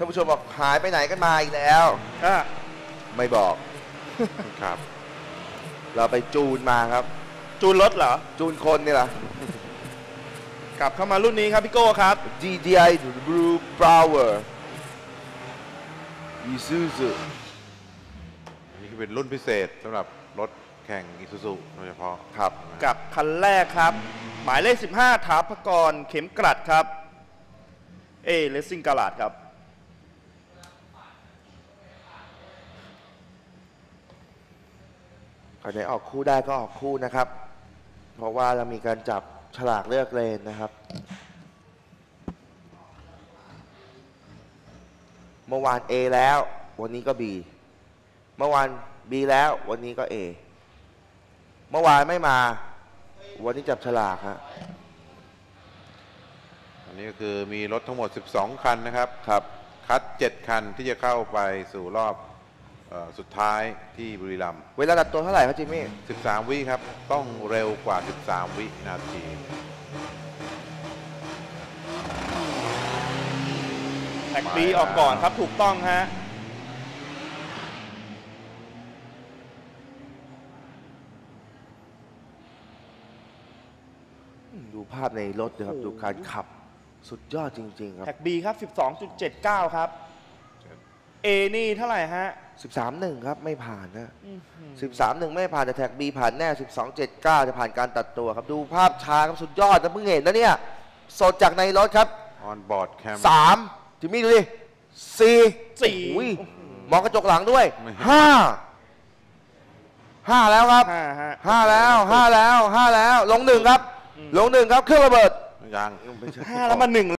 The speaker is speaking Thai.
ท่านผู้ชมบอกหายไปไหนกันมาอีกแล้วไม่บอกครับเราไปจูนมาครับจูนรถเหรอจูนคนนี่แหละกลับเข้ามารุ่นนี้ครับพี่โก้ครับ GDI Blue Power Isuzu นี่คือเป็นรุ่นพิเศษสำหรับรถแข่ง Isuzu โดยเฉพาะครับกับคันแรกครับหมายเลข15ถาภกรเข็มกลัดครับRacing Calad ครับใครไหนออกคู่ได้ก็ออกคู่นะครับเพราะว่าเรามีการจับฉลากเลือกเลนนะครับเมื่อวาน A แล้ววันนี้ก็ B เมื่อวาน B แล้ววันนี้ก็ A เมื่อวานไม่มาวันนี้จับฉลากฮะอันนี้ก็คือมีรถทั้งหมด12คันนะครับครับคัด7คันที่จะเข้าไปสู่รอบสุดท้ายที่บุรีรัมย์เวลาตัดตัวเท่าไหร่ครับจิมมี่13วิครับต้องเร็วกว่า13วินาทีแท็กปีออกก่อนครับถูกต้องฮะดูภาพในรถนะครับดูการขับสุดยอดจริงๆครับแท็กบีครับ 12.79 ครับเอนี่เท่าไหร่ฮะ 13.1 ครับไม่ผ่านนะ 13.1 ไม่ผ่านแต่แท็กบีผ่านแน่ 12.79 จะผ่านการตัดตัวครับดูภาพช้าครับสุดยอดนะเพิ่งเห็นนะเนี่ยสดจากในรถครับออนบอร์ดแคม3จิมมี่ดูดิ4มองกระจกหลังด้วย5แล้วครับ5แล้วลง1ครับลง1ครับเครื่องระเบิดยัง5แล้วมา1